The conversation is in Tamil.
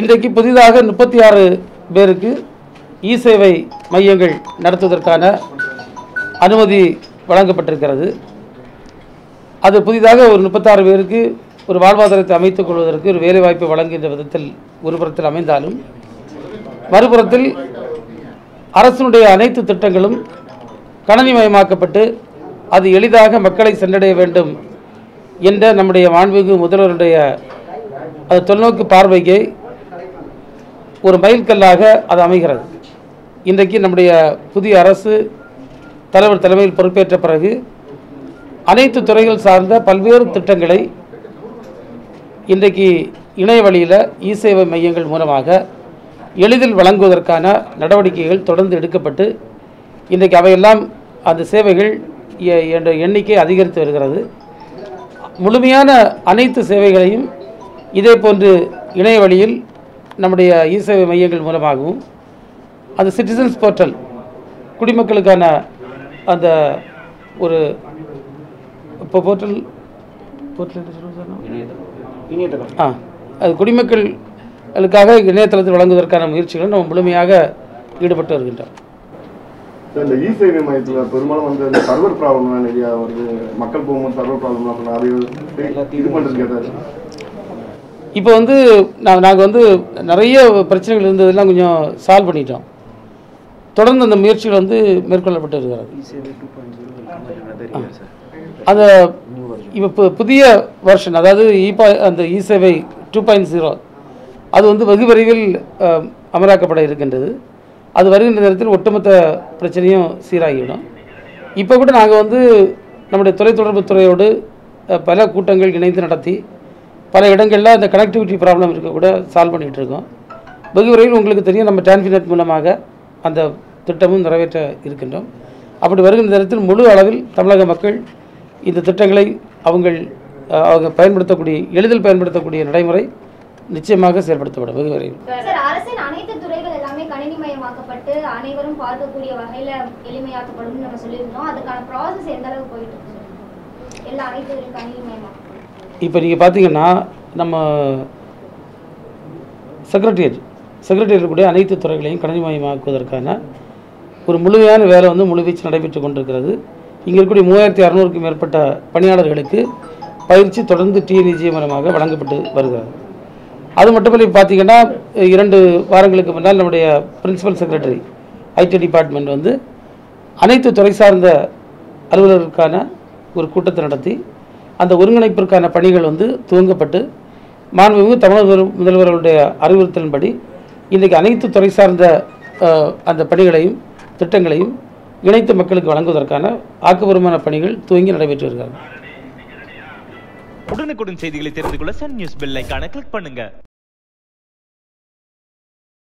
இன்றைக்கு புதிதாக 36 பேருக்கு இசேவை மையங்கள் நடத்துவதற்கான அனுமதி வழங்கப்பட்டிருக்கிறது. அது புதிதாக ஒரு 36 பேருக்கு ஒரு வாழ்வாதாரத்தை அமைத்துக் கொள்வதற்கு ஒரு வேலைவாய்ப்பு வழங்குகின்ற விதத்தில் ஒருபுறத்தில் அமைந்தாலும், மறுபுறத்தில் அரசினுடைய அனைத்து திட்டங்களும் கணினிமயமாக்கப்பட்டு அது எளிதாக மக்களை சென்றடைய வேண்டும் என்ற நம்முடைய மாண்புமிகு முதல்வருடைய அது தொலைநோக்கு பார்வையை ஒரு மைல்கல்லாக அது அமைகிறது. இன்றைக்கு நம்முடைய புதிய அரசு தலைவர் தலைமையில் பொறுப்பேற்ற பிறகு அனைத்து துறைகள் சார்ந்த பல்வேறு திட்டங்களை இன்றைக்கு இணைய வழியில் இசேவை மையங்கள் மூலமாக எளிதில் வழங்குவதற்கான நடவடிக்கைகள் தொடர்ந்து எடுக்கப்பட்டு இன்றைக்கு அவையெல்லாம் அந்த சேவைகள் என்ற எண்ணிக்கை அதிகரித்து வருகிறது. முழுமையான அனைத்து சேவைகளையும் இதே போன்று இணைய வழியில் நம்முடைய இசேவை மையங்கள் மூலமாகவும் அந்த சிட்டிசன்ஸ் போர்ட்டல் குடிமக்களுக்கான அந்த ஒரு இப்போ போர்ட்டல் அது குடிமக்களுக்காக இணையதளத்தில் வழங்குவதற்கான முயற்சிகளை நம்ம முழுமையாக ஈடுபட்டு வருகின்றோம். இந்த இசேவை மையத்தில் பெரும்பாலும் வந்து அந்த சர்வர் ப்ராப்ளம்லாம் நிறையா வருது. மக்கள் போகும்போது சர்வர் ப்ராப்ளம்லாம் சொன்னால் அதை இது பண்ணுறது கேட்டார். இப்போ வந்து நாங்கள் வந்து நிறைய பிரச்சனைகள் இருந்ததெல்லாம் கொஞ்சம் சால்வ் பண்ணிட்டோம். தொடர்ந்து அந்த முயற்சிகள் வந்து மேற்கொள்ளப்பட்டு இருக்கிறது. அந்த இப்போ புதிய வெர்ஷன், அதாவது அந்த இசேவை 2.0 அது வந்து வெகு விரைவில் அமலாக்கப்பட இருக்கின்றது. அது வருகின்ற நேரத்தில் ஒட்டுமொத்த பிரச்சனையும் சீராகிவிடும். இப்போ கூட நாங்கள் வந்து நம்முடைய தொலைத்தொடர்புத்துறையோடு பல கூட்டங்கள் இணைந்து நடத்தி பல இடங்களில் அந்த கனெக்டிவிட்டி ப்ராப்ளம் இருக்க கூட சால்வ் பண்ணிகிட்டு இருக்கோம். வெகு விரைவில் உங்களுக்கு தெரியும், நம்ம டிரான்ஃபினட் மூலமாக அந்த திட்டமும் நிறைவேற்ற இருக்கின்றோம். அப்படி வருகின்ற நேரத்தில் முழு அளவில் தமிழக மக்கள் இந்த திட்டங்களை அவங்க பயன்படுத்தக்கூடிய எளிதில் பயன்படுத்தக்கூடிய நடைமுறை நிச்சயமாக செயல்படுத்தப்படும். வெகு விரைவில் இப்போ நீங்கள் பார்த்தீங்கன்னா நம்ம செக்ரட்டரியேட் கூட அனைத்து துறைகளையும் கணினிமயமாக்குவதற்கான ஒரு முழுமையான வேலை வந்து முழுவீச்சு நடைபெற்று கொண்டிருக்கிறது. இங்கே இருக்கக்கூடிய 3600க்கும் மேற்பட்ட பணியாளர்களுக்கு பயிற்சி தொடர்ந்து டிஎன்இஜி மூலமாக வழங்கப்பட்டு வருகிறது. அது மட்டுமல்ல, இப்போ பார்த்தீங்கன்னா 2 வாரங்களுக்கு முன்னால் நம்முடைய பிரின்சிபல் செக்ரட்டரி ஐடி டிபார்ட்மெண்ட் வந்து அனைத்து துறை சார்ந்த அலுவலர்களுக்கான ஒரு கூட்டத்தை நடத்தி அந்த ஒருங்கிணைப்பிற்கான பணிகள் வந்து துவங்கப்பட்டு மாண்புமிகு தமிழக முதல்வர்களுடைய அறிவுறுத்தலின்படி இன்றைக்கு அனைத்து துறை சார்ந்த அந்த பணிகளையும் திட்டங்களையும் இணைத்து மக்களுக்கு வழங்குவதற்கான ஆக்கப்பூர்வமான பணிகள் துவங்கி நடைபெற்று வருகிறது. உடனுக்குடன் செய்திகளை தெரிந்து கொள்ள சன் நியூஸ் பெல் ஐகானை கிளிக் பண்ணுங்க.